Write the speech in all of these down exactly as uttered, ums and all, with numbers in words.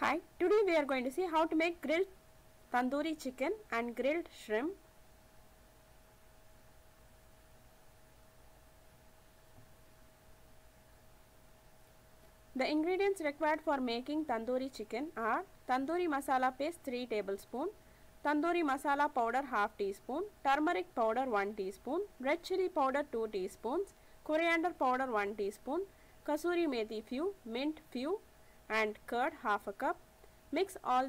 Hi, today we are going to see how to make grilled tandoori chicken and grilled shrimp. The ingredients required for making tandoori chicken are tandoori masala paste three tablespoons, tandoori masala powder half teaspoon, turmeric powder one teaspoon, red chili powder two teaspoons, coriander powder one teaspoon, kasoori methi few, mint few, and curd half a cup. Mix all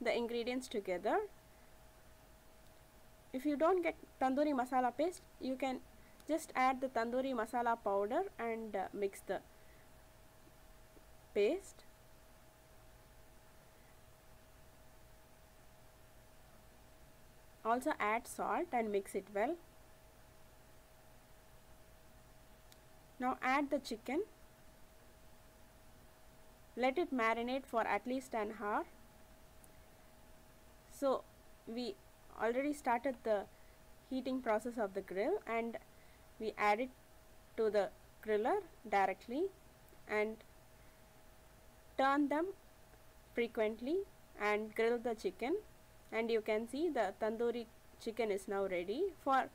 the ingredients together. If you don't get tandoori masala paste, you can just add the tandoori masala powder and uh, mix the paste. Also add salt and mix it well. Now add the chicken. Let it marinate for at least an hour. So we already started the heating process of the grill and we add it to the griller directly and turn them frequently and grill the chicken, and you can see the tandoori chicken is now ready. For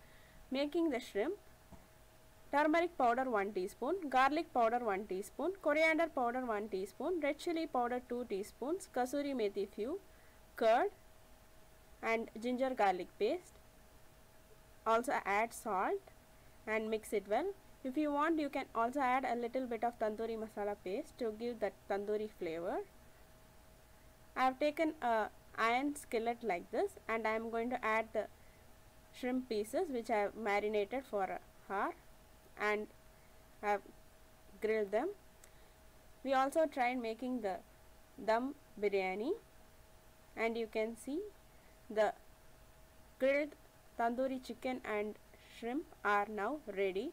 making the shrimp, turmeric powder one teaspoon, garlic powder one teaspoon, coriander powder one teaspoon, red chili powder two teaspoons, kasoori methi few, curd and ginger garlic paste. Also add salt and mix it well. If you want, you can also add a little bit of tandoori masala paste to give that tandoori flavor. I have taken a iron skillet like this and I am going to add the shrimp pieces which I have marinated for an hour and have grilled them. We also tried making the dum biryani, and you can see the grilled tandoori chicken and shrimp are now ready.